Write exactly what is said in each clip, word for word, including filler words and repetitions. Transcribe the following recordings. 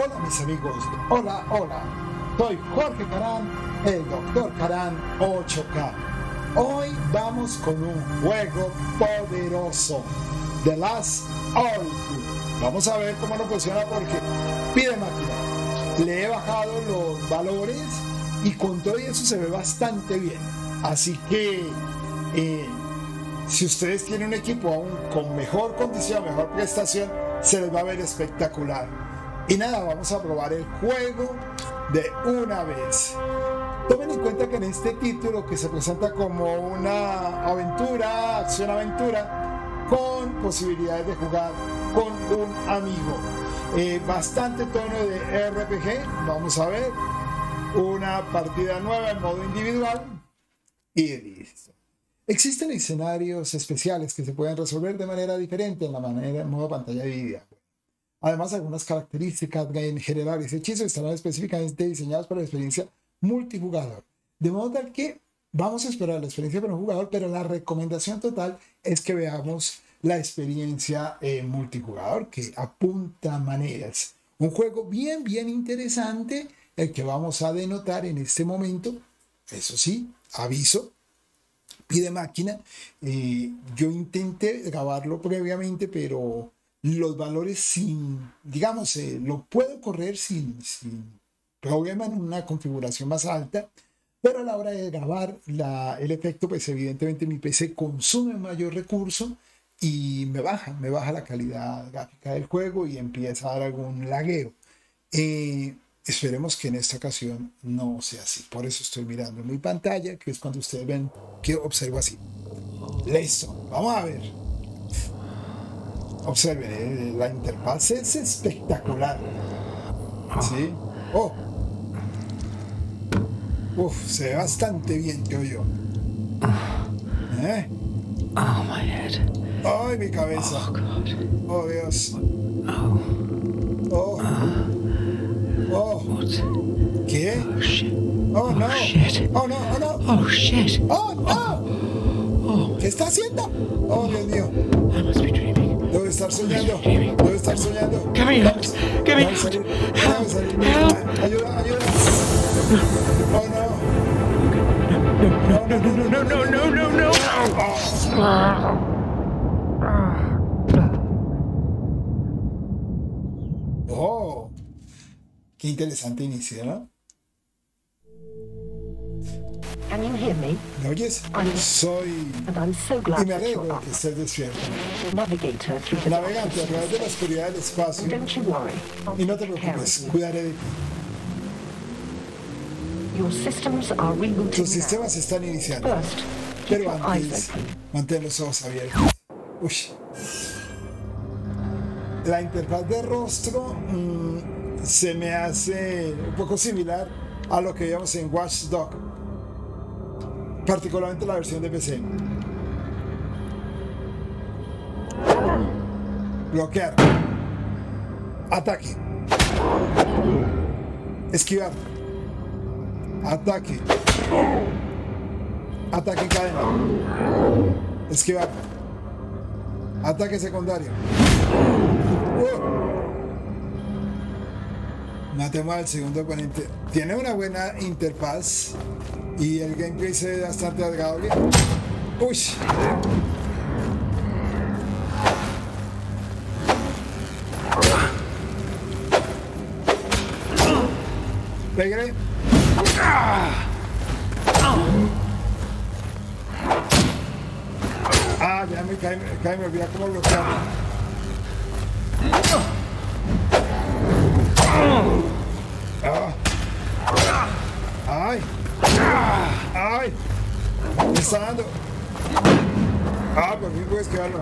Hola mis amigos, hola, hola, soy Jorge Karam, el doctor Karam ocho K. Hoy vamos con un juego poderoso, The Last Oricru. Vamos a ver cómo nos funciona porque pide máquina, le he bajado los valores y con todo eso se ve bastante bien. Así que eh, si ustedes tienen un equipo aún con mejor condición, mejor prestación, se les va a ver espectacular. Y nada, vamos a probar el juego de una vez. Tomen en cuenta que en este título, que se presenta como una aventura, acción-aventura, con posibilidades de jugar con un amigo. Eh, bastante tono de R P G, vamos a ver. Una partida nueva en modo individual y listo. Existen escenarios especiales que se pueden resolver de manera diferente en la manera en modo pantalla dividida. Además, algunas características generales y hechizos estarán específicamente diseñados para la experiencia multijugador. De modo tal que vamos a esperar la experiencia para un jugador, pero la recomendación total es que veamos la experiencia eh, multijugador, que apunta maneras. Un juego bien, bien interesante, el que vamos a denotar en este momento. Eso sí, aviso, pide máquina. Eh, yo intenté grabarlo previamente, pero los valores sin, digamos, eh, lo puedo correr sin, sin problema en una configuración más alta, pero a la hora de grabar la, el efecto, pues evidentemente mi P C consume mayor recurso y me baja, me baja la calidad gráfica del juego y empieza a dar algún lagueo. Eh, esperemos que en esta ocasión no sea así, por eso estoy mirando mi pantalla, que es cuando ustedes ven que observo así. Listo, vamos a ver. Observen, la interfaz es espectacular. ¿Sí? Oh. Uf, se ve bastante bien, creo yo. ¿Eh? Oh, my head. Ay, mi cabeza. Oh, Dios. Oh. Oh. ¿Qué? Oh, no. Oh, no, oh, no. Oh, shit. Oh, no. ¿Qué está haciendo? Oh, Dios mío. Debo estar soñando, debo estar soñando. ¡Que me ayude! ¡Que me ayude! ¡Ayuda, ayuda! ¡Oh, no! ¡No, no, no, no, no, no, no, no! ¡Oh! ¡Oh! ¡Qué interesante inicio, ¿no? Can you hear me? ¿Me oyes? I'm... Soy... And I'm so glad y me alegro que estés despierto. Navigator through the Navegante a través de la oscuridad del espacio. Don't you worry. Y no te preocupes, cuidaré de ti. Your systems are rebooting. Tus sistemas están iniciando. First, pero antes, mantén los ojos abiertos. Uy. La interfaz de rostro mmm, se me hace un poco similar a lo que veíamos en Watch Dogs, particularmente la versión de P C. Bloquear. Ataque. Esquivar. Ataque. Ataque en cadena. Esquivar. Ataque secundario. Uh. Matemos al segundo oponente. Tiene una buena interfaz. Y el gameplay se ve bastante agradable. ¡Uy! Regre. Ah, ya me caí, me, me olvidé cómo bloquear. Ah. Ay. ¡Ay! ¡Me está dando! ¡Ah, por fin puedes quedarlo!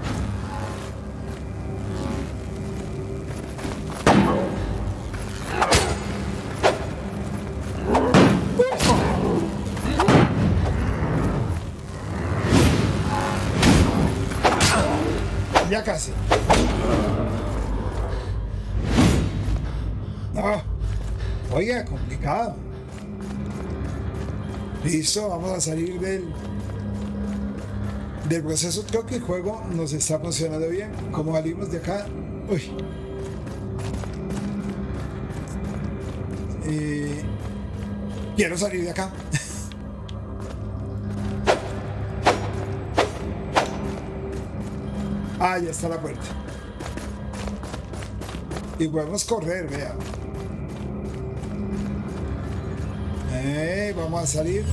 Ya casi. No. Oiga, complicado. Listo, vamos a salir del, del proceso. Creo que el juego nos está funcionando bien. Como salimos de acá. Uy. Eh, quiero salir de acá. Ah, ya está la puerta. Y podemos correr, vea. Eh, vamos a salir.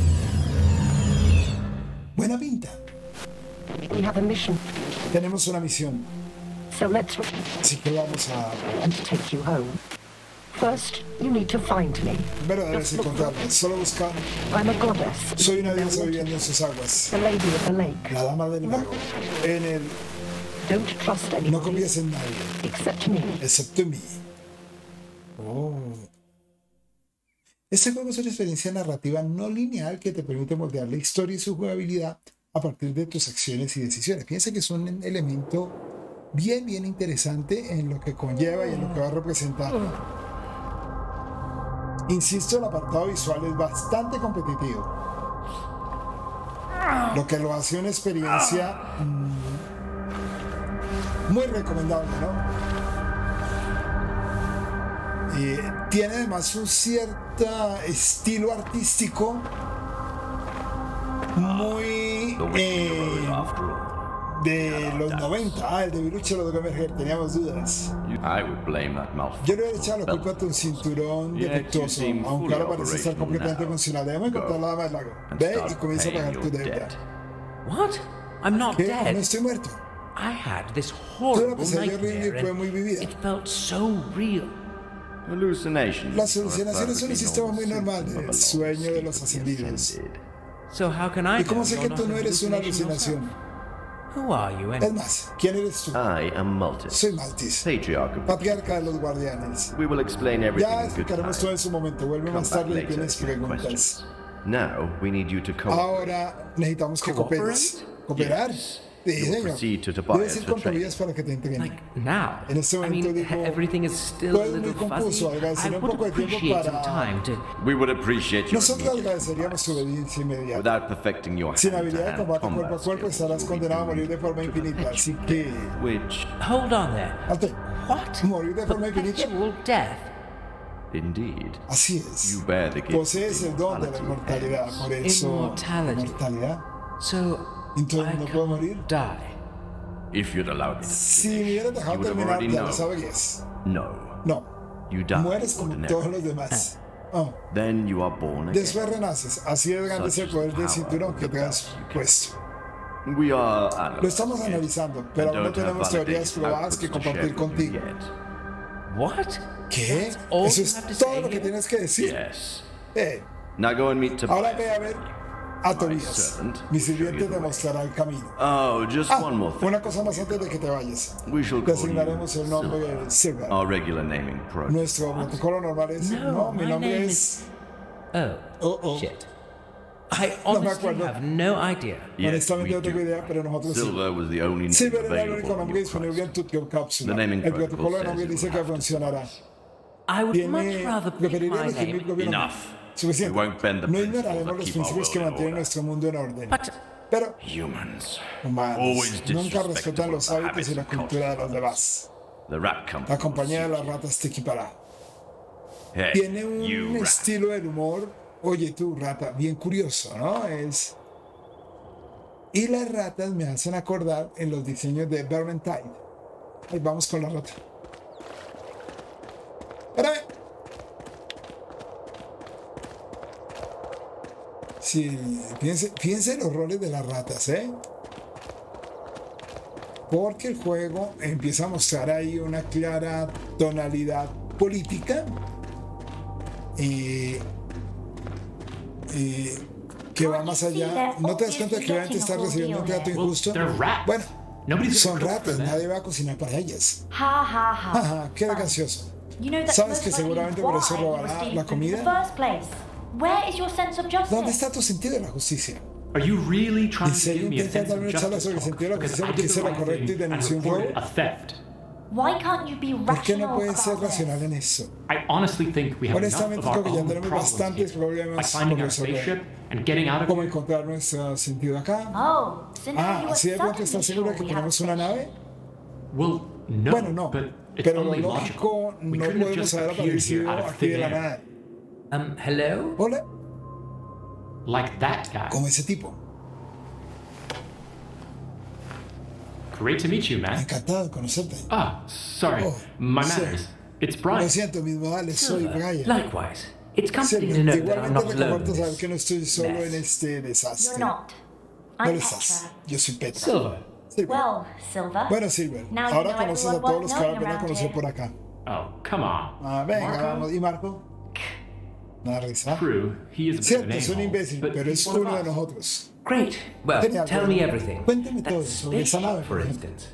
Buena pinta. We have a mission. Tenemos una misión. So let's... Así que vamos a... And take you home. First, you need to find me. Pero debes encontrarme. Solo busca. I'm a goddess. Soy una diosa viviendo en sus aguas. The lady of the lake. La dama del lago. En el... Don't trust anybody. No confíes en nadie. Except me. Excepto mí. Oh. Este juego es una experiencia narrativa no lineal que te permite moldear la historia y su jugabilidad a partir de tus acciones y decisiones. Piensa que es un elemento bien, bien interesante en lo que conlleva y en lo que va a representar. Insisto, el apartado visual es bastante competitivo, lo que lo hace una experiencia mmm, muy recomendable, ¿no? Eh, tiene además un cierto estilo artístico muy eh, de los noventa. Ah, el de Witcher lo de Gamerger, teníamos dudas. Yo le he echado la culpa a tu cinturón defectuoso, aunque ahora parece estar completamente funcional. Debemos encontrar la dama del lago. Ve y comienza a pagar tu deuda. ¿Qué? No estoy muerto. Toda la pesadilla horrible fue muy vivida. Las alucinaciones son un sistema muy normal del sueño de los ascendidos. ¿Y cómo sé que tú no eres una alucinación? Es más, ¿quién eres tú? Soy Maltis, patriarca de los guardianes. Ya explicaremos todo en su momento. Vuelve más tarde y tienes preguntas. Ahora necesitamos que cooperes. ¿Cooperar? Sí, señor. Debes ir con propiedades para que te entreguen. En este momento, digo, todo es muy confuso. Agradecería un poco de tiempo para... Nosotros agradeceríamos su obediencia inmediata. Sin habilidad de combate cuerpo a cuerpo, estarás condenado a morir de forma infinita. Así que... Alte. ¿Morir de forma infinita? Así es. Posees el don de la inmortalidad. Por eso... Inmortalidad. Entonces no puedo morir. Si me hubieras dejado terminar, ya lo sabrías. No. Mueres como todos los demás. Oh. Después renaces. Así es grande el poder del cinturón que te has puesto. Lo estamos analizando, pero aún no tenemos teorías probadas que compartir contigo. ¿Qué? ¿Eso es todo lo que tienes que decir? Eh. Ahora ve a ver a Tobias. Mi sirviente te mostrará el camino. Oh, just ah, one more thing. Una cosa más antes de que te vayas. Te asignaremos el nombre de Silver. Nuestro protocolo normal es... No, no mi nombre es... Oh, oh, oh. Shit. I no me acuerdo. Have no idea. Honestamente no tengo idea, pero nosotros Silver sí. Silver era el único nombre disponible en tu cápsula. El protocolo de nombre dice que funcionará. Tiene... Preferiría elegir mi propio nombre. Suficiente. No ignoraremos los principios que mantienen nuestro mundo en orden. Pero humanos nunca respetan los hábitos y la cultura de los demás. La compañía de las ratas te equipará. Tiene un estilo del humor, oye tú, rata, bien curioso, ¿no? Es... Y las ratas me hacen acordar en los diseños de Vermintide. Ahí vamos con la rata. ¡Espérame! Sí, fíjense, fíjense los roles de las ratas, ¿eh? Porque el juego empieza a mostrar ahí una clara tonalidad política eh, eh, que va más allá. ¿No te das cuenta que realmente estás recibiendo un trato injusto? Bueno, son ratas, nadie va a cocinar para ellas. Jaja, qué gracioso. ¿Sabes que seguramente por eso robará la comida? ¿Dónde está tu sentido de la justicia? ¿En serio intentas darme una charla sobre el sentido de la justicia porque hice lo correcto y denuncié un robo? ¿Por qué no puedes ser racional en eso? Honestamente creo que ya tenemos bastantes problemas por resolver. ¿Cómo encontrar nuestro sentido acá? Ah, ¿así de pronto estás seguro de que tenemos una nave? Bueno, no, pero lo lógico no podemos haber aparecido aquí de la nada. Um, hello? Hola. Like that guy. Como ese tipo. Great to meet you, man. Encantado de conocerte. Ah, sorry. Oh, my manners. It's Brian. Lo siento, mis modales. Soy Brian. Likewise. It's comforting to know that I'm not alone. Que no estoy solo en este desastre. You're not. I'm Petra. Yo soy Petra. Silver. Silver. Well, Silver. Bueno, Silver. Now ahora you know conoces a todos los que van a conocer por acá. Oh, come on. Ah, venga, Marco? vamos. ¿Y Marco? Una risa. True. He is a bit of an asshole, pero es uno de nosotros. Great. Well, Genial, tell me everything. Cuéntame todo sobre esa nave, for instance.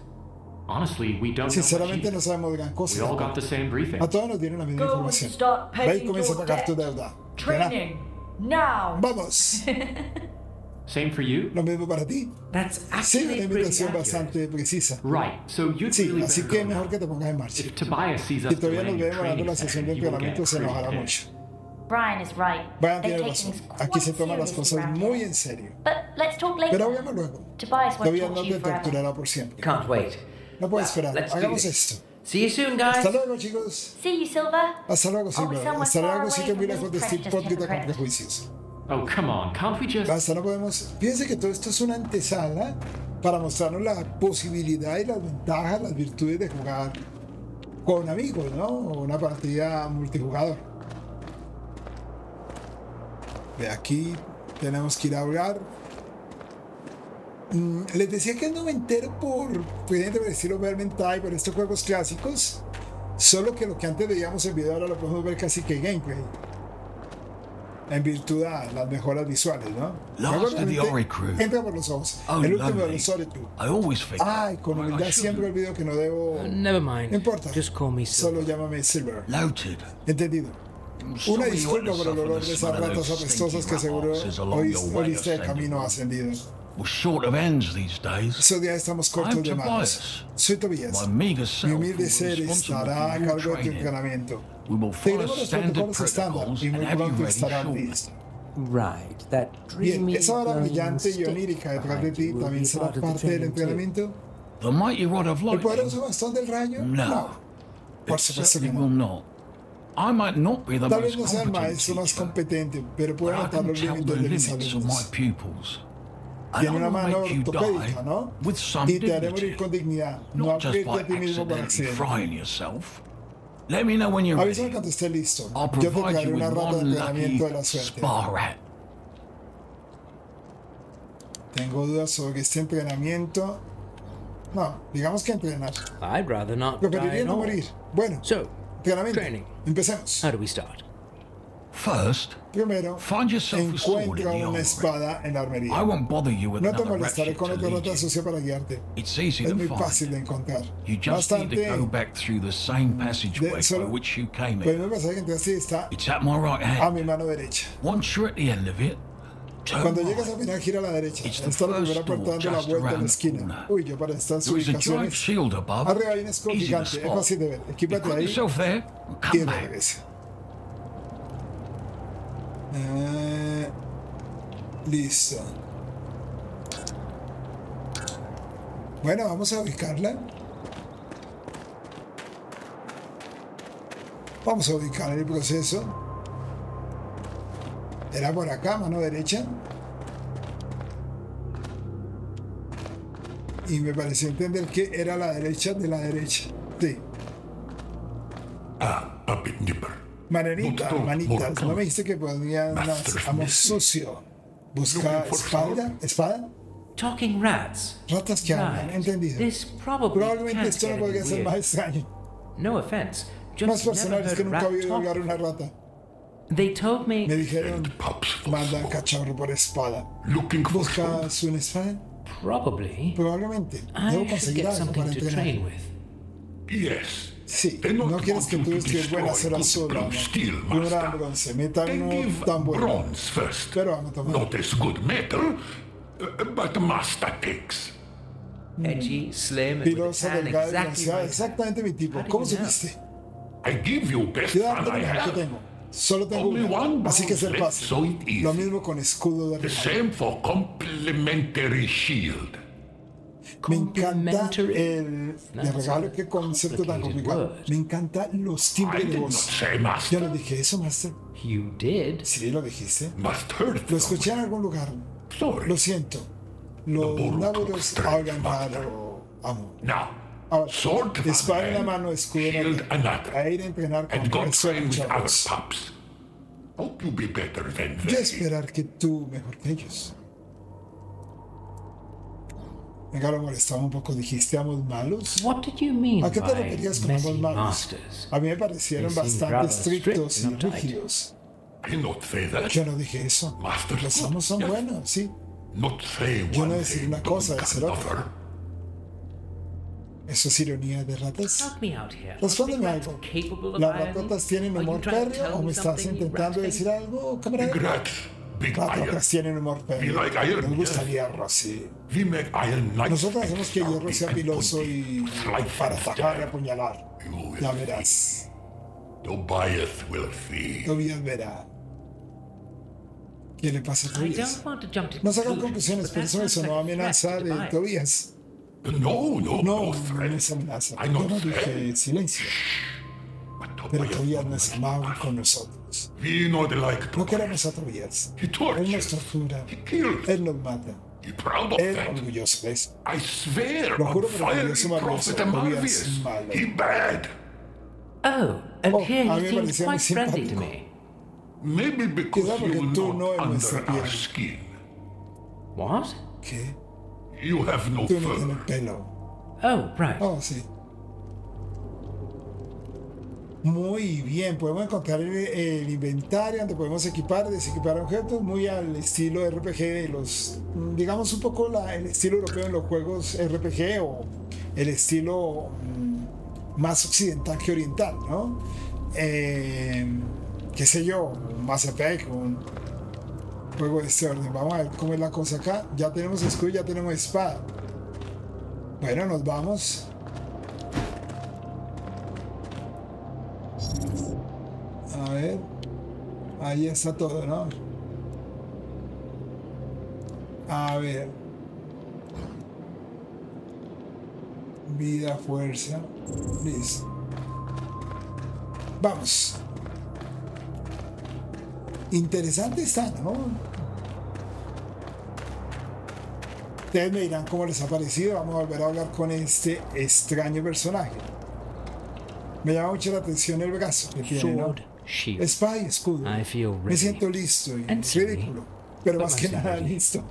Honestly, we don't Sinceramente no sabemos gran cosa. We all got the same briefing. A todos nos dieron la misma Go información. Ve y comienza a pagar tu deuda. Training. Now. Vamos. Same for you? Lo mismo para ti. That's sí, una invitación bastante precisa. Right. So you sí, así que es mejor que te pongas en marcha. Si todavía nos vemos dando la sesión de entrenamiento, se enojará mucho. Brian is right. Brian tiene razón. Aquí se toman las cosas muy en serio. Pero hablemos luego. Todavía no te torturará por siempre. Can't wait. No puedo esperar. Hagamos esto. See you soon, guys. Hasta luego, chicos. See you, Silver. Hasta luego, Silver. Hasta luego, sitio muy lejos de Steve Podgeta con prejuicios. Oh, come on. Can't we just... Basta, no podemos... Piense que todo esto es una antesala para mostrarnos la posibilidad y las ventajas, las virtudes de jugar con amigos, ¿no? O una partida multijugador. De aquí tenemos que ir a hablar. Mm, les decía que no me entero por el estilo Vermintide, por estos juegos clásicos, solo que lo que antes veíamos en video ahora lo podemos ver casi que gameplay en virtud de las mejoras visuales, ¿no? Last of the Oricru. Entra por los ojos. Oh, el último de los Oricru. Ay, con humildad I, I siempre olvido que no debo. Uh, never mind. No importa. Just call me Silver. Solo llámame Silver. Noted. Entendido. Una disculpa por el olor de esas ratas apestosas que seguro oíste de camino ascendido. Estos días estamos cortos de manos. Soy Tobias. Mi humilde ser estará a cargo de tu entrenamiento. Seguiremos los protocolos estándar y muy pronto estarán listos. Bien, esa hora brillante y onírica detrás de ti también será parte del entrenamiento. ¿El poderoso bastón del rayo? No. Por supuesto que no. I might not be the Tal vez no sea el maestro más competente, pero puedo notar los límites de mis alumnos. Tiene una mano ortopédica, ¿no? Y te haré morir con dignidad, no abrirte a ti mismo por accidente. Avísame cuando esté listo. Yo te daré una rata de entrenamiento de la suerte. Tengo dudas sobre este entrenamiento. No, digamos que entrenar. Preferiría no morir. Bueno. Entrenamiento. Empecemos. How do we start? First, Primero, encuentra una espada en la armería. No te molestaré con otra rata sucia para guiarte. Es muy fácil de encontrar. Bastante. De solo, pero el pasaje que entraste está a mi mano derecha. Cuando llegas a final, gira a la derecha. Está la primera puerta dando la vuelta en la esquina. Uy, yo para estas ubicaciones. Arriba hay un escudo gigante, es fácil de ver. Equípate ahí y regresa. Eh, listo. Bueno, vamos a ubicarla. Vamos a ubicar el proceso. Era por acá, mano derecha. Y me pareció entender que era la derecha de la derecha. Sí. Ah, a bit deeper. Maneritas, manitas. ¿No me dijiste que ponían las amos sucio? Busca espalda, espada. Talking rats. Ratas que hablan, entendido. Probablemente esto no podría ser más extraño. No offense. Más personales que nunca había oído hablar una rata. They told me, me dijeron, manda al cachorro por espada. ¿Buscas una espada? Probably. Probablemente. Debo conseguir algo para entrenar. Yes. Sí, no quieres que tú estés buena será solo, ¿no? Un gran bronce, metal no tan bueno. Pero vamos a tomar. Not as good metal, but master takes. Edgy, slim, pirosa, delgada, exactly exactamente mi tipo. ¿Cómo supiste? I give you best one I have. Solo tengo uno, así que es el paso. Lo mismo con escudo de arriba. Me encanta el, el regalo, qué concepto tan complicado. Me encantan los timbres de voz. Yo no dije eso, Master. Sí, lo dijiste. Lo escuché en algún lugar. Lo siento. Los nábulos hablan para amor. Dispara en la mano, escudo en la mano. A ir a entrenar con el suelo, chavos. Yo esperar que tú mejor que ellos. Venga, lo molestaba un poco. Dijiste amos malos. ¿A qué te referías con amos malos? A mí me parecieron bastante estrictos y rígidos. Yo no dije eso. Los amos son buenos, sí. Yo no decir una cosa, decir otra. ¿Eso es ironía de ratas? Respóndeme algo. ¿Las ratotas tienen humor perro o me estás intentando decir algo, camarada? Las ratotas tienen humor perro. Nos gusta el hierro, sí. Nosotros hacemos que el hierro sea piloso y para atacar y apuñalar. Ya verás. Tobias verá. ¿Qué le pasa a Tobias? No sacan conclusiones, pero eso sonó a amenaza de Tobias. No, no, no, no es amenaza. Yo no dije silencio. Pero Tobias no es amable con nosotros. No queremos a Tobias. Él nos tortura. Él nos mata. Él es orgulloso de eso. Lo juro por Dios, es maravilloso. Tobias es malo. Oh, a mí me parecía muy simpático. Quizá porque tú no eres nuestra piel. ¿Qué? You have no pelo. Oh, right. Oh, sí. Muy bien, podemos encontrar el, el inventario donde podemos equipar, desequipar objetos, muy al estilo R P G de los, digamos un poco la, el estilo europeo en los juegos R P G, o el estilo más occidental que oriental, ¿no? Eh, qué sé yo, Mass Effect, un juego de este orden. Vamos a ver cómo es la cosa acá. Ya tenemos escudo, ya tenemos espada. Bueno, nos vamos. A ver. Ahí está todo, ¿no? A ver. Vida, fuerza. Listo. Vamos. Interesante está, ¿no? Ustedes me dirán cómo les ha parecido. Vamos a volver a hablar con este extraño personaje. Me llama mucho la atención el brazo que tiene, ¿no? Espada y escudo. Me siento listo y ridículo, pero más que nada listo.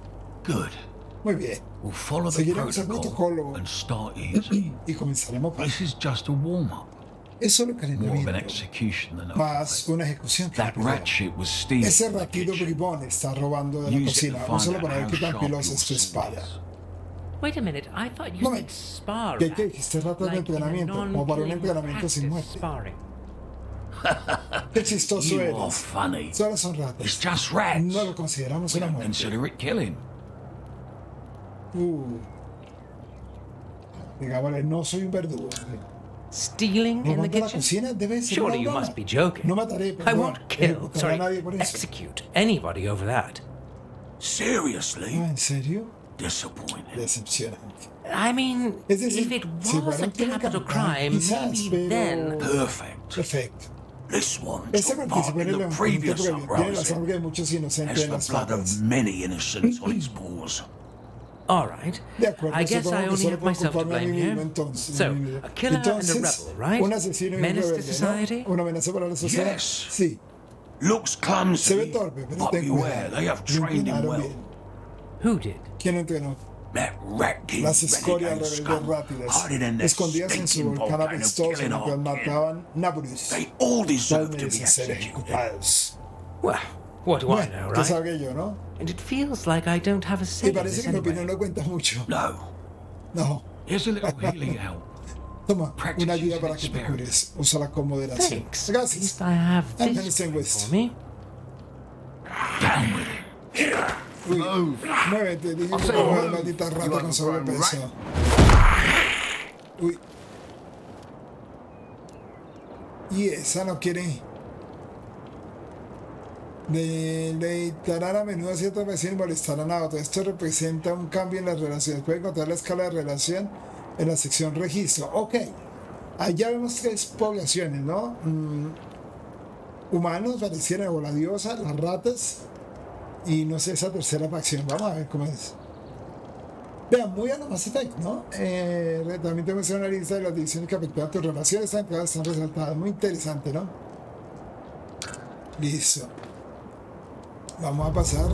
Muy bien. Seguiremos el protocolo y comenzaremos. Es solo calentamiento, más una ejecución. Ese ratito bribón está robando de la cocina. Vamos a ver qué tan pilosa es tu espada. Un momento, ¿qué te dijiste? Rato de entrenamiento, como para un entrenamiento sin muerte. Qué chistoso eres. Solo son ratas. No lo consideramos una muerte. Uh. Digámosle, no soy un verdugo. Stealing in the kitchen? Surely you must be joking. I won't kill, sorry, execute anybody over that. Seriously? ¿En serio? Disappointing. I mean, if it was a capital crime, maybe then. Perfect. Perfect. This one took part in the previous uprising. Has the blood of many innocents on its paws. All right. I guess I only have myself to blame here. So, a killer and a rebel, right? Menace to society? Yes. Looks clumsy, but beware, they have trained him well. Who did? That rat-king renegade scum, hiding in their stinking volcano, killing our kin. They all deserve to be executed. Well, what do I know, right? And it feels like I don't have a say in this anyway. No. No. Here's a little healing help. Toma, una ayuda para que te cures. Úsala con moderación. Gracias. I have this for me. Down with it. Here. Move. Muévete, dije que no es maldita rata con sobrepeso. Uy. Y esa no quiere. Deleitarán a menudo a ciertos vecinos y molestarán a otros. Esto representa un cambio en las relaciones. Pueden encontrar la escala de relación en la sección registro. Ok. Allá vemos tres poblaciones, ¿no? Mm. Humanos, pareciera, o la diosa, las ratas y no sé esa tercera facción. Vamos a ver cómo es. Vean, muy a la Mass Effect, ¿no? Eh, también te menciono una lista de las divisiones que afectan a tus relaciones. Estas están resaltadas. Muy interesante, ¿no? Listo. Vamos a pasar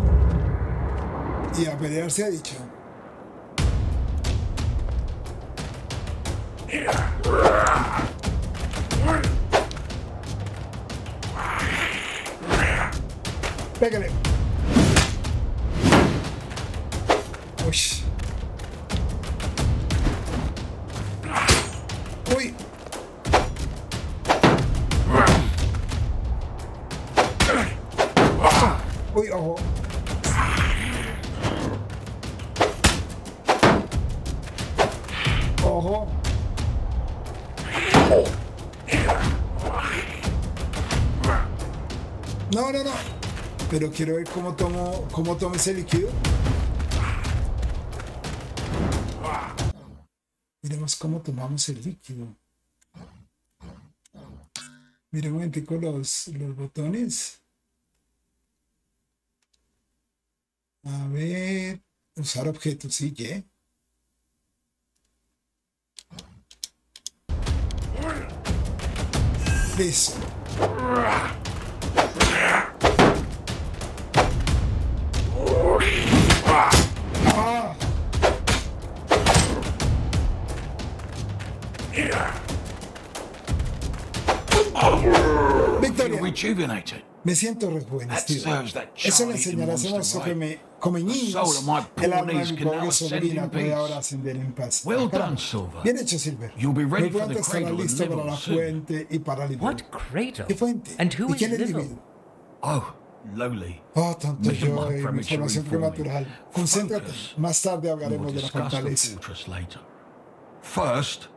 y a pelear se ha dicho. Pégale. Uy. Uy. Uy, ojo. Ojo. No, no, no. Pero quiero ver cómo tomo, cómo tomo ese líquido. Miremos cómo tomamos el líquido. Miremos un momentico los, los botones. A ver, usar objetos, sí, ¿qué? Listo. Ah. Victoria. Me siento rejuvenecido. Eso le enseñará a nuestro que me... Como niños, el alma de mi pobre sobrina puede ahora ascender en paz. Bien hecho, Silver. Muy pronto estará listo para la fuente y para liberar. ¿Qué fuente? ¿Y quién es Libby? Oh, tanto yo y mi formación prematural. Concéntrate. Más tarde hablaremos de la fortaleza.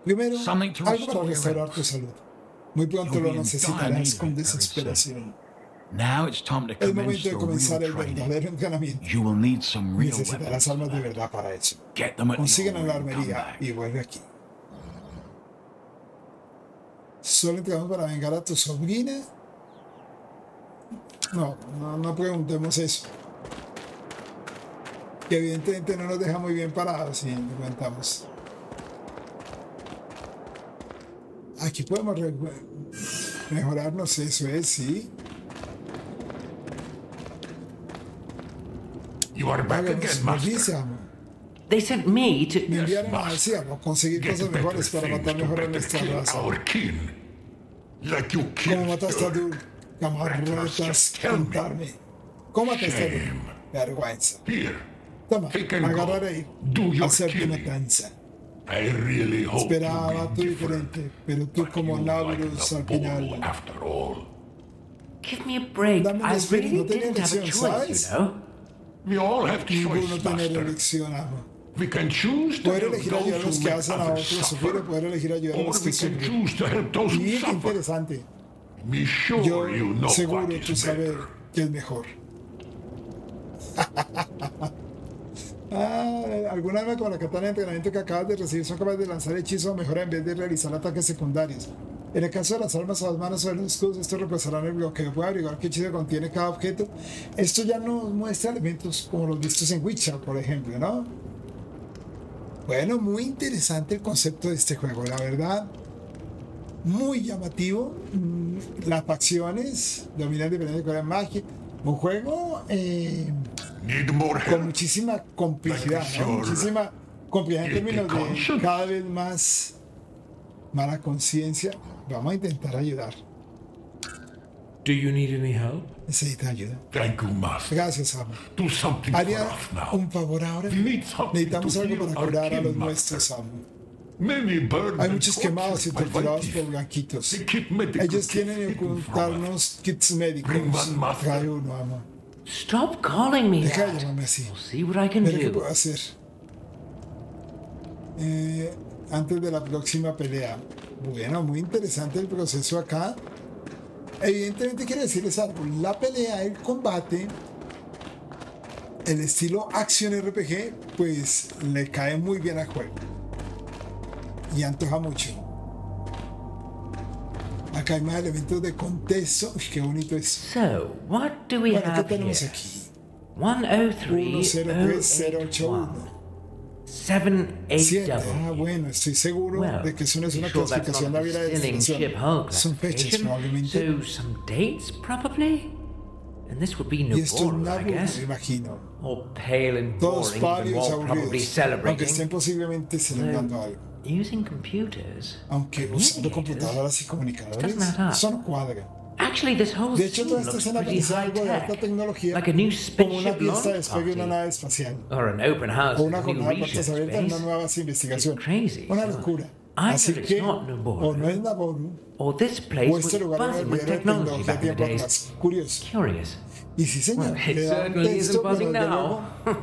Primero, algo para restaurar tu salud. Muy pronto lo necesitarás con desesperación. Now it's time to commence your real training. You will need some real weapons. Get them at the armory and come back. Solo entramos para vengar a tu sobrina. No, no, no preguntemos eso. Que evidentemente no nos deja muy bien parados si lo comentamos. Aquí podemos mejorarnos, eso es, sí. You are back again, master. They sent me to yes, master. Get better things to better kill our kin. Like you killed Dirk. Why does just tell me? Shame. Here, take and go. Do your killing. I really hope you mean different, but you like the ball after all. Give me a break. I really didn't have a choice, you know. We all have to choose, master. We can choose to help those who make others suffer, or we can choose to help those who suffer. Be sure you know what is better. Ah, alguna vez con la katana de entrenamiento que acabas de recibir son capaces de lanzar hechizos o mejoras en vez de realizar ataques secundarios. En el caso de las armas a las manos o de los escudos, estos reemplazarán el bloqueo. Puede averiguar qué hechizo contiene cada objeto. Esto ya nos muestra elementos como los vistos en Witcher, por ejemplo, ¿no? Bueno, muy interesante el concepto de este juego, la verdad. Muy llamativo. Las facciones dominan diferentes colores mágicos. Un juego eh, con muchísima complejidad, ¿no? Muchísima complejidad en términos de cada vez más mala conciencia. Vamos a intentar ayudar. Do you need any help? Necesita ayuda. Thank you, master. Gracias, amo. Do something Haría for us now. Un favor ahora. Necesitamos algo para curar a los nuestros, amo. Hay muchos quemados y torturados por blanquitos. Ellos tienen que ocultarnos kits médicos. Trae uno, amo. Stop calling me. Deja de llamarme así. Mira qué puedo hacer. Eh... antes de la próxima pelea. Bueno, muy interesante el proceso acá. Evidentemente quiero decirles algo, la pelea, el combate, el estilo acción R P G, pues le cae muy bien al juego y antoja mucho. Acá hay más elementos de contexto. Uy, qué bonito es. So, what do we bueno, ¿qué tenemos here? Aquí? uno cero tres cero ocho uno. siete. Ah, bueno, estoy seguro well, de que eso no es una sure clasificación de la vida. Son fechas, probablemente. So, some dates, probably? And this would be no boring, I guess. Imagino. Or pale and boring, more probably celebrating. Aunque estén posiblemente celebrando so, algo. Using computers, aunque usando computadoras y comunicadores, son cuadra. Actually, this whole de hecho, toda esta escena parece algo de alta tecnología, like a new como una fiesta después de una nave espacial, o una jornada de puertas abiertas en una nueva investigación. Una locura. Así que, o no es Naboru, o este lugar no es de tecnología de tiempo atrás. Curioso. Y sí, señor, well, le da un texto, pero desde luego,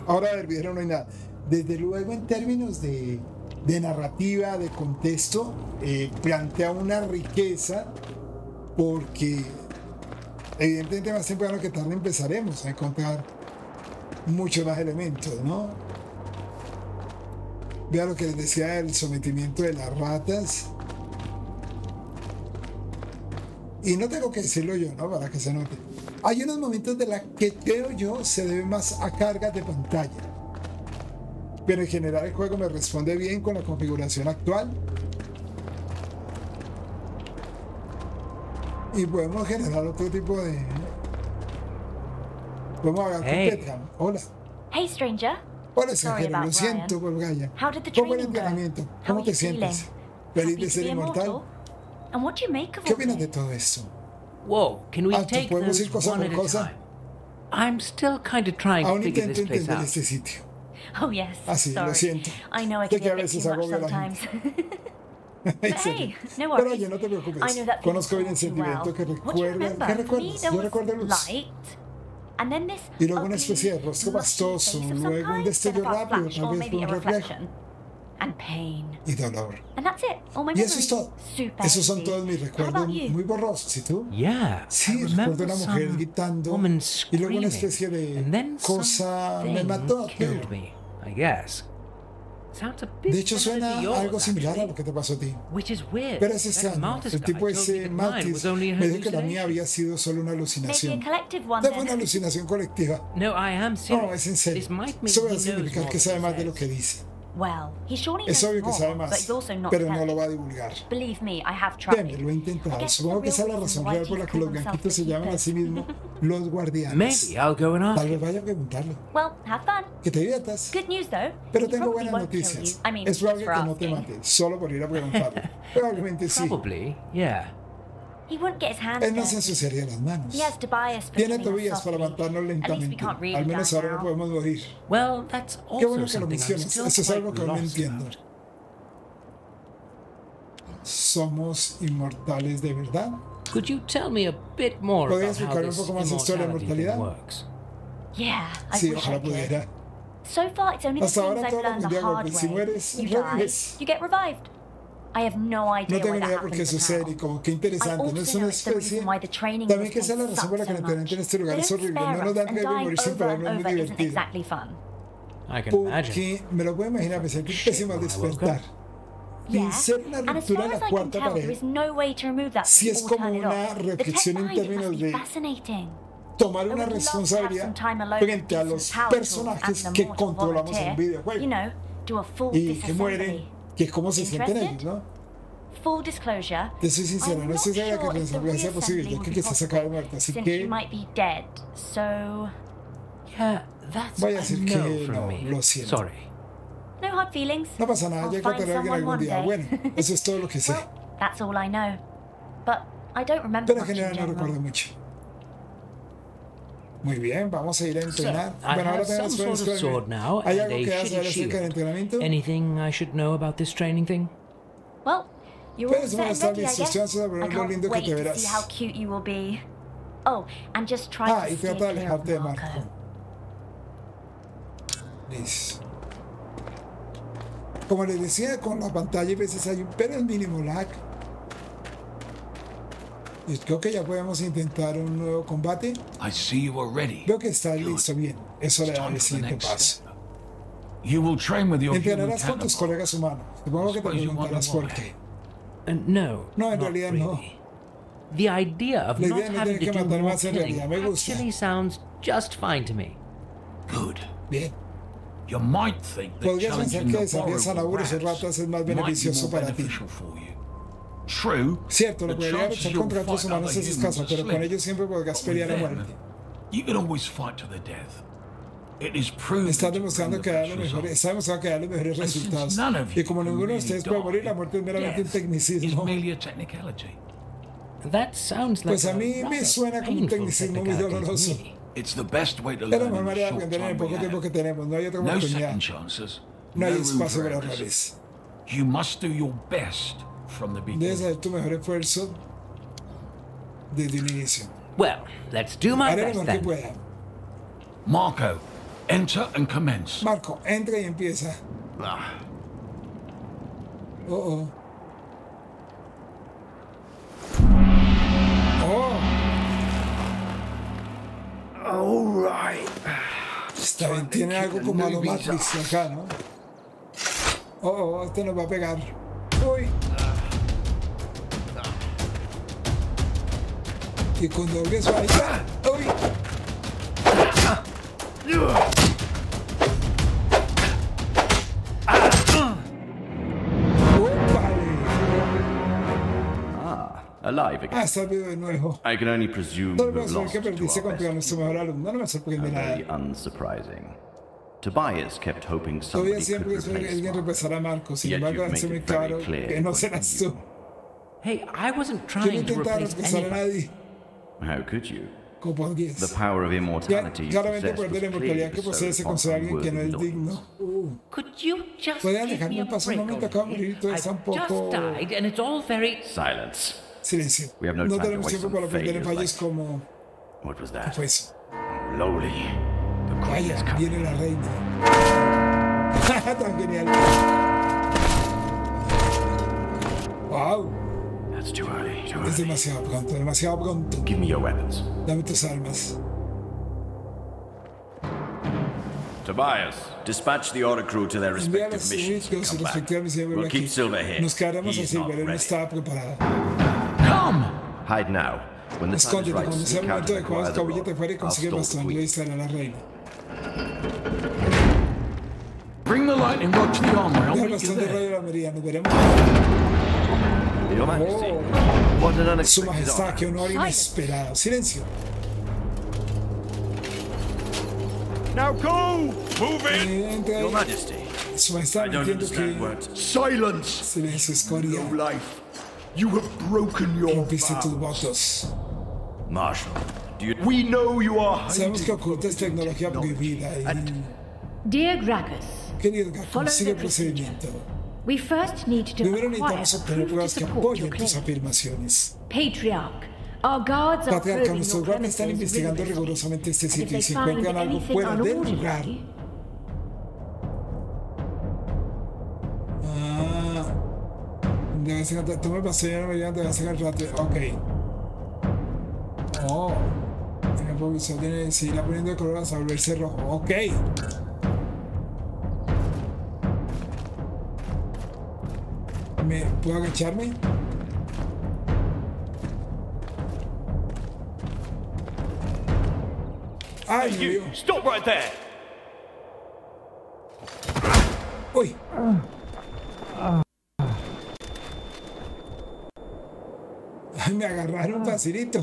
ahora del video no hay nada. Desde luego, en términos de... de narrativa, de contexto, eh, plantea una riqueza porque evidentemente más temprano que tarde empezaremos a encontrar muchos más elementos, ¿no? Vean lo que les decía del sometimiento de las ratas. Y no tengo que decirlo yo, ¿no? Para que se note. Hay unos momentos de los que creo yo se debe más a cargas de pantalla. Pero en general el juego me responde bien con la configuración actual. Y podemos generar otro tipo de... Podemos hablar con Petra. Hola. Hey, stranger. Hola, extranjero. Lo siento por Gaia. ¿Cómo el entrenamiento? ¿Cómo te sientes? ¿Feliz de ser inmortal? ¿Qué opinas de todo esto? Wow, ¿podemos ir cosa por cosa? Aún intento entender este sitio. Oh yes. Así, sorry. Lo siento. I know I can get too much sometimes. But hey, no worries. Pero oye, no te preocupes. Conozco bien el sentimiento que recuerda. ¿Qué recuerdas? Yo recuerdo luz. Y luego una especie de rostro pastoso, luego un destello rápido, tal vez un reflejo. Y dolor. Y eso es todo. Esos son todos mis recuerdos muy borrosos. ¿Y tú? Sí, recuerdo a una mujer gritando y luego una especie de cosa me mató a ti. De hecho suena algo similar a lo que te pasó a ti. Pero es extraño. El tipo ese, Maltis, me dijo que la mía había sido solo una alucinación. No fue una alucinación colectiva. No, es en serio. Eso puede significar que sabe más de lo que dice. Es obvio que sabe más, pero no lo va a divulgar. Créeme, lo he intentado. Supongo que esa es la razón real por la que los blanquitos se llaman a sí mismos los guardianes. Tal vez vaya a preguntarlo. Que te diviertas. Pero tengo buenas noticias. Es probable que no te mate, solo por ir a preguntarlo. Probablemente sí. Él no se ensuciaría las manos. Tiene tobillas para levantarnos lentamente. Al menos ahora no podemos morir. Qué bueno que lo mencionas. Eso es algo que aún no entiendo. ¿Somos inmortales de verdad? ¿Podrías explicarme un poco más la historia de la inmortalidad? Sí, ojalá pudiera. Hasta ahora todo lo mundial golpe. Si mueres, revives. No tengo idea por qué sucede y como qué interesante, no es una especie. También que esa es la razón por la que el entrenamiento en este lugar es horrible, no nos dan ganas de morir sin parar, no es muy divertido. Porque me lo puedo imaginar, me sentí pésimo al despertar. Y ser una ruptura de la cuarta pared, si es como una reflexión en términos de tomar una responsabilidad frente a los personajes que controlamos en un videojuego y que mueren. Que es como se sienten ellos, ¿no? Te soy sincero, no estoy segura que la asamblea sea posible, ya que quizás se acabe muerta, así que... Voy a decir que no, lo siento. No pasa nada, ya encontraré a alguien algún día. Bueno, eso es todo lo que sé. Pero en general no recuerdo mucho. Muy bien, vamos a ir a entrenar. So, bueno, ahora tenemos un sword now. ¿Hay algo que hacer acerca del entrenamiento? Anything I should know about this training thing? Well, you're all set and ready, I guess. I can't wait to see how cute you will be. Oh, and just try ah, to stay clear of Marco. Listo. Como les decía, con la pantalla a veces hay un pero el mínimo lag. Y creo que ya podemos intentar un nuevo combate. Veo que está listo bien. Eso le da el siguiente paso. Entrenarás con tus colegas humanos. Supongo que te preguntarás por qué. No, en realidad no. La idea de no tener que matar más en realidad me gusta. Bien. Podrías pensar que desafías a la burra y ratas es más beneficioso para ti. Cierto, lo podría luchar contra otros humanos es escaso, pero con ellos siempre podrás pelear a muerte. Está demostrando que da los mejores, está demostrando que da los mejores resultados. Y como ninguno de ustedes puede morir, la muerte es meramente un tecnicismo. Pues a mí me suena como un tecnicismo muy doloroso. Es la mejor manera de aprender en el poco tiempo que tenemos. No hay otra oportunidad. No hay espacio para errores. Debes hacer tu mejor esfuerzo desde el inicio. Haré lo mejor que pueda. Marco, entra y empieza. Oh, oh. Oh. Está bien, tiene algo como a lo Matrix acá, ¿no? Oh, oh, este nos va a pegar. Uy. Y con doble suave. ¡Uy! Ah, está vivo de nuevo. Solo puedo saber que perdiste contra nuestro mejor alumno. No me sorprende nada. Todavía siempre espero que alguien reemplazara a Marco. Sin embargo, hace muy claro que no serás tú. Yo no intentaba reemplazar a nadie. ¿Cómo podrías? Claramente el poder de la inmortalidad que posees se considera alguien que no es digno. Uh. ¿Podrías dejarme en paz un momento? Acabo de morir, todo está un poco... Silencio. No tenemos tiempo para aprender en fallos como... ¿Qué fue eso? Vaya, viene la reina. ¡Ja, tan genial! ¡Wow! Es demasiado pronto, demasiado pronto. Dame tus armas. Tobias, dispatch the Oricru to their respective missions. We'll keep Silver here. Nos quedaremos a Silver, él no estaba preparado. Come! Hide now. When the sun is right, sea el momento adecuado, escabillete fuera y consigue el bastón y instala a la reina. Bring the light and watch the armory. El bastón de rayo de la armería, nos veremos. Oh. Su Majestad, qué honor inesperado. Silencio. Now go. Move in. Your Majesty. Su Majestad, no entiendo que... Silence. Silencio, escoria. You have broken your vows. Marshal, do you... We know you are. Sabemos que ocultas tecnología prohibida. Dear Gracchus, querido Gracchus, sigue el procedimiento. We first need to acquire proof to support your claims. Patriarch, our guards are probing your premises rigorously, and if they find anything unordinary... Ah... Toma el bastón y la medida de hacer el rato. Ok. Oh... El profesor tiene que seguir poniendo el color hasta volverse rojo. Ok. ¿Me puedo agacharme? ¡Ay, hey, you, stop right there! ¡Uy! Ay, me agarraron facilito.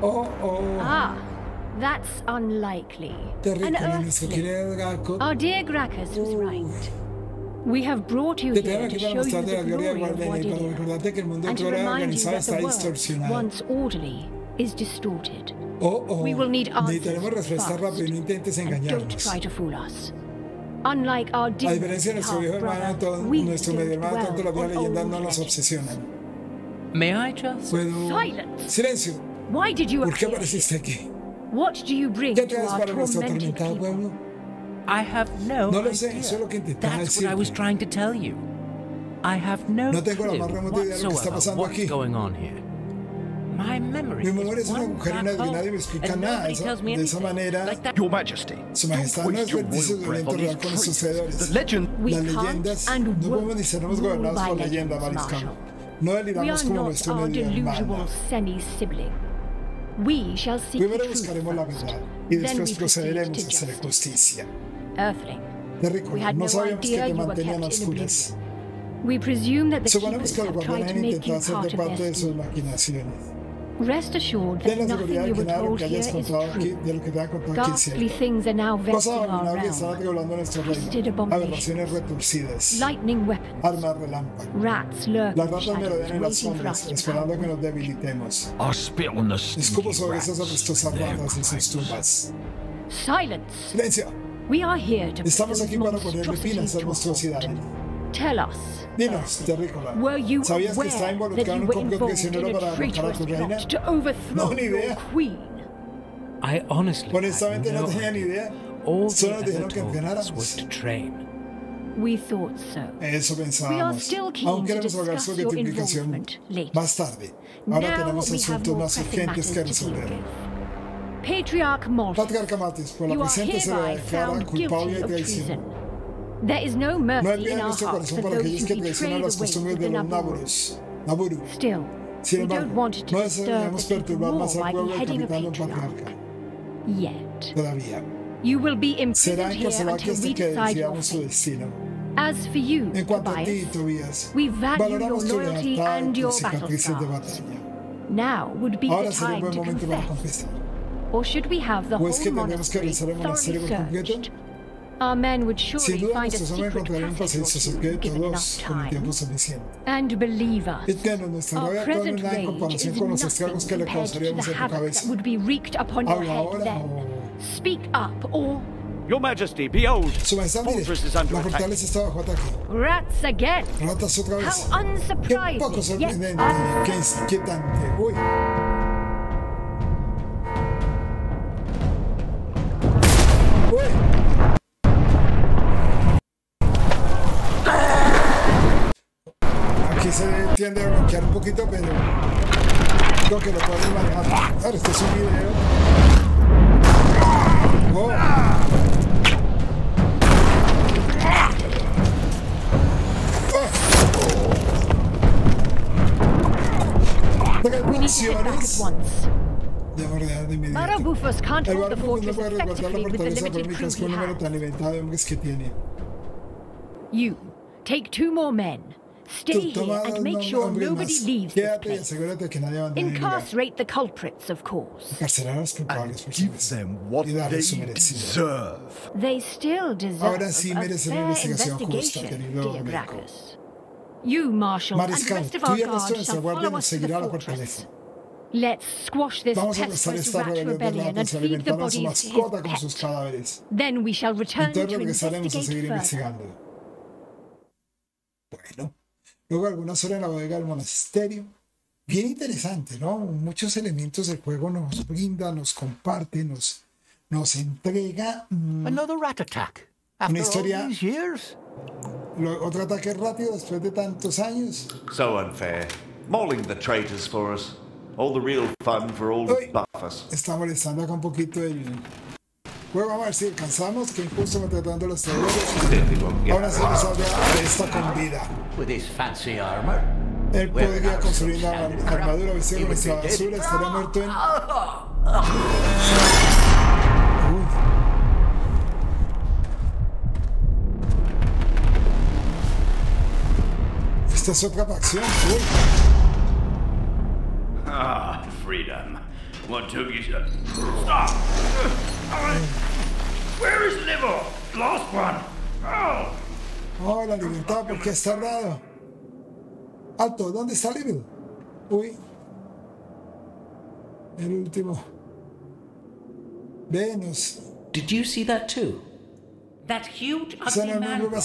Oh, oh. Ah. That's unlikely. An earthling. Our dear Gracchus was right. We have brought you here to show you the glory of Wadidia, and to remind you that the world, once orderly, is distorted. We will need answers fast, and don't try to fool us. Unlike our dear brother, we don't dwell on old traditions. May I just... Silence! Why did you appear here? What do you bring to our tormented people? I have no idea. That's what I was trying to tell you. I have no, no tengo la más remota idea de lo que está pasando aquí. Mi memoria es un agujero inaudible, nadie me explica nada esa, de esa manera. Your Majesty, Su Majestad no es vertice violento real con los sucedores. Las leyendas no podemos ni seremos gobernados por leyenda, Mariscal. No deliramos como nuestro medio hermano. Primero buscaremos la verdad y después procederemos a hacer justicia. Terrícola, no sabíamos que te mantenían a oscuras. Suponemos que los guardianes han intentado hacerte parte de sus maquinaciones. Ten la seguridad de que nada de lo que hayas contado aquí, de lo que te ha contado aquí es cierto. Cosas abominables están regulando nuestro reino. Aberraciones retorcidas. Armas relámpago. Las ratas merodean en las sombras, esperando que nos debilitemos. Escupo sobre esas apestosas ratas en sus tumbas. ¡Silencio! Estamos aquí para ponerle fin a esas monstruosidades. Dinos, terrícola, ¿sabías que estaba involucrado en un complot que se unió para derrocar a tu reina? No, ni idea. Honestamente no tenía ni idea. Solo nos dijeron que entrenáramos. Eso pensábamos. Aún queremos hablar sobre tu implicación más tarde. Ahora tenemos asuntos más urgentes que resolver. Patriarch Malthus, por la presente se le declara culpable de traición. No hay piedad en nuestro corazón para aquellos que traicionan las costumbres de los Naburus. Naburu. Sin embargo, no deseamos perturbar más al pueblo capitando un patriarca. Todavía. Será encarcelado hasta que decidamos su destino. En cuanto a ti, Tobias, valoramos tu lealtad y tus cicatrices de batalla. Ahora será un buen momento para confesar. ¿O es que tendremos que revisar el monasterio por completo? Sin duda, nuestros hombres encontrarán un pasadizo secreto dos con el tiempo suficiente. Y créanos, nuestra rabia actual no es nada en comparación con los estragos que le causaríamos en tu cabeza. Habla ahora o... Your Majesty, behold. Su Majestad, mire, la fortaleza está bajo ataque. Ratas otra vez. Qué poco sorprendente, qué inquietante. Uy. Aquí se tiende a bloquear un poquito, pero creo que lo podemos manejar. Ahora este es un video. Oh. Oh. De de inmediato. Bufos el Barabufos no puede resguardar la fortaleza por mi casco un número tan limitado de hombres que tiene. Tú toma dos hombres más. Quédate y asegúrate que nadie abandone el lugar. Encarcelar a los culpables, por supuesto, y darles su merecido. Ahora sí merecen una investigación justa, querido Draco. Mariscal, tú y el resto de nuestra guardia nos seguirá a la fortaleza. Let's squash this pestilent rat rebellion and feed the bodies to his pet. Then we shall return to investigate further. Bueno, luego algunas horas en la bodega del monasterio. Bien interesante, ¿no? Muchos elementos del juego nos brinda, nos comparte, nos, nos entrega. Mmm, Another rat attack. Una historia. Lo, otro ataque rápido después de tantos años. So unfair. Mauling the traitors for us. All the real fun for all the buffers. Está molestando acá un poquito el juego. Vamos a ver si alcanzamos, que injusto maltratando a los traidores. Ahora se nos habla de esta con vida. Él podría construir una armadura vestida con nuestra basura, estaría muerto en... Uy. Esta es otra facción. Uy. Ah, freedom. What took you to... Stop! Where is Liver? Last one. Oh. Oh, la libertad, ¿por qué está raro? Alto, ¿dónde está Liver? Uy. El último. Venus. Did you see that too? That huge ugly man was...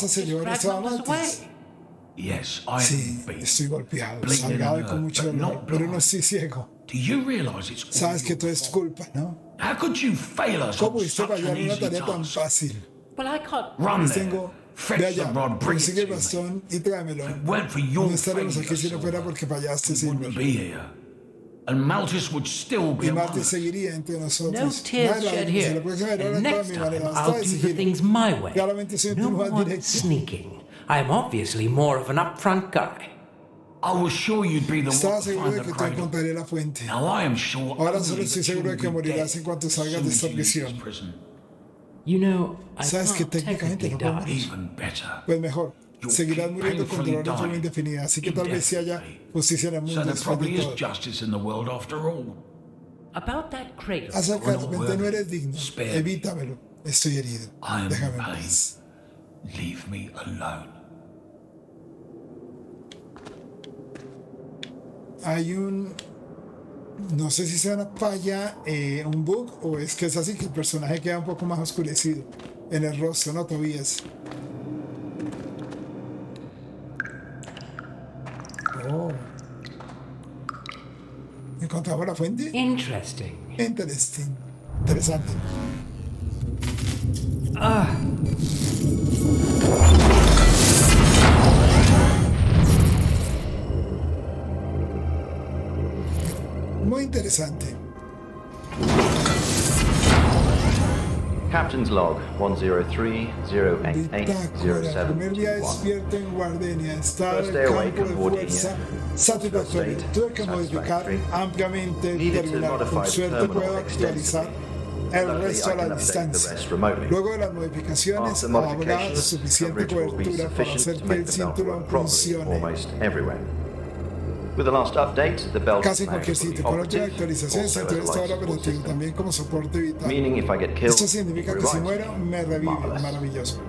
Sí, estoy golpeado, salgado y con mucho dolor, pero no estoy ciego. Sabes que todo es culpa, ¿no? ¿Cómo pudiste fallar en una tarea tan fácil? Tengo Vaya, consigue bastón y tráemelo. Estaremos aquí si no fuera porque fallaste, Silver. Y Marty seguiría entre nosotros. Claramente soy un tipo más directo. I'm obviously more of an upfront guy. I was sure you'd be the one to find the cradle. Now I am sure others will be dead as soon as you leave this prison. You know, I can't technically die. Even better. Pues mejor. Seguirás muriendo con dolor de forma indefinida, así que tal vez si haya justicia en el mundo después de todo. About that cradle. Acercándote no eres digno. Evítamelo. Estoy herido. Déjame en paz. Leave me alone. Hay un... no sé si sea una falla, eh, un bug, o es que es así que el personaje queda un poco más oscurecido en el rostro, ¿no, Tobías? Oh. ¿Encontramos la fuente? Interesting. Interesting. Interesante. Ah. Muy interesante. Captain's log one zero three zero eight eight zero seven. Primer día despierto en Guardenia. Está el campo de fuerza satisfactorio. Tuve que modificar ampliamente el terminal. Con suerte puedo actualizar el resto a la distancia. Luego de las modificaciones habrá suficiente cobertura para hacer que el cinturón funcione. Casi en cualquier sitio. Con otra actualización, el cinturón estará operativo también como soporte vital. Esto significa que si muero, me revive. Maravilloso.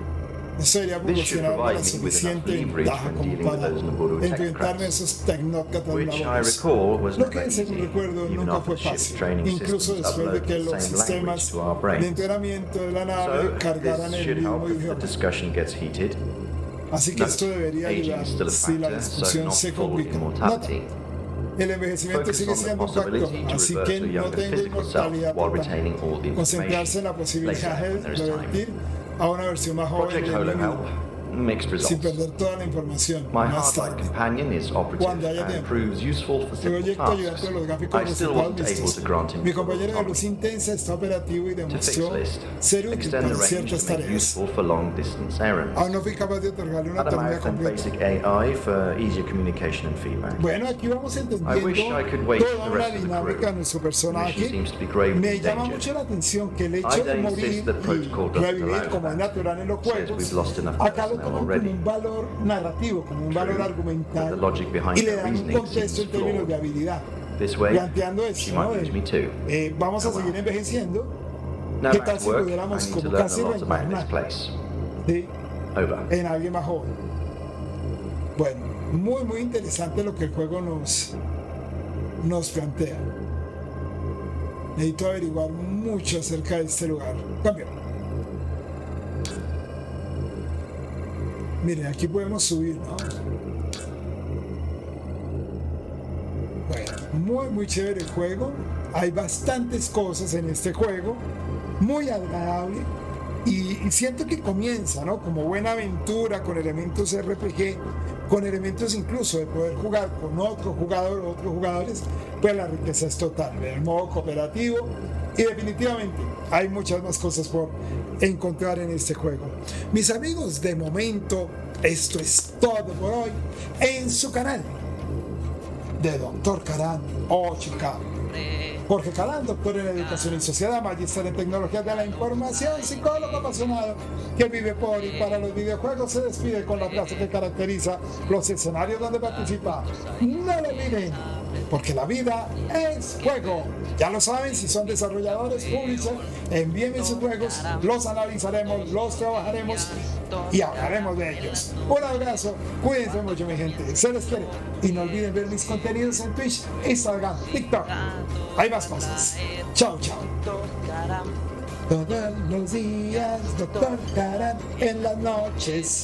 Eso iría proporcionar la suficiente ventaja como para enfrentarme a esos tecnócratas laborales. Lo que, según recuerdo, nunca fue fácil, incluso después de que los sistemas de entrenamiento de la nave cargaran el mismo idioma. Así que esto debería ayudar si la discusión se complica. Nota, el envejecimiento sigue siendo un factor, así que no tengo inmortalidad total. Concentrarse en la posibilidad de revertir a una versión más joven del enemigo, sin perder toda la información, más tarde. Cuando haya tiempo, proyecto ayudante de los gráficos resultados vistos. Mi compañero de luz intensa está operativo y demostró ser útil para ciertas tareas. Aún no fui capaz de otorgarle una tarea completa. Bueno, aquí vamos entendiendo toda la dinámica de nuestro personaje. Me llama mucho la atención que el hecho de morir y revivir como es natural en los juegos, acá lo como un valor narrativo, como un valor argumental, y le dan un contexto en términos de habilidad. Planteando esto, ¿no? De, eh, vamos a seguir envejeciendo. ¿Qué tal si pudiéramos como casi reencarnar en alguien más joven? Bueno, muy muy interesante lo que el juego nos nos plantea. Necesito averiguar mucho acerca de este lugar. Cambio. Miren, aquí podemos subir, ¿no? Bueno, muy muy chévere el juego. Hay bastantes cosas en este juego. Muy agradable. Y, y siento que comienza, ¿no? Como buena aventura, con elementos R P G, con elementos incluso de poder jugar con otro jugador o otros jugadores. Pues la riqueza es total. El modo cooperativo. Y definitivamente hay muchas más cosas por encontrar en este juego. Mis amigos, de momento esto es todo por hoy en su canal de Doctor Karam ocho K. Jorge Karam, doctor en educación y sociedad, magíster en tecnología de la información, psicólogo apasionado que vive por y para los videojuegos, se despide con la frase que caracteriza los escenarios donde participa: no lo olviden, porque la vida es juego. Ya lo saben, si son desarrolladores, publishers, envíenme sus juegos, los analizaremos, los trabajaremos y hablaremos de ellos. Un abrazo, cuídense mucho, mi gente, se les quiere, y no olviden ver mis contenidos en Twitch, Instagram, TikTok, hay más cosas. Chao, chao. Todos los días, Doctor Karam, en las noches.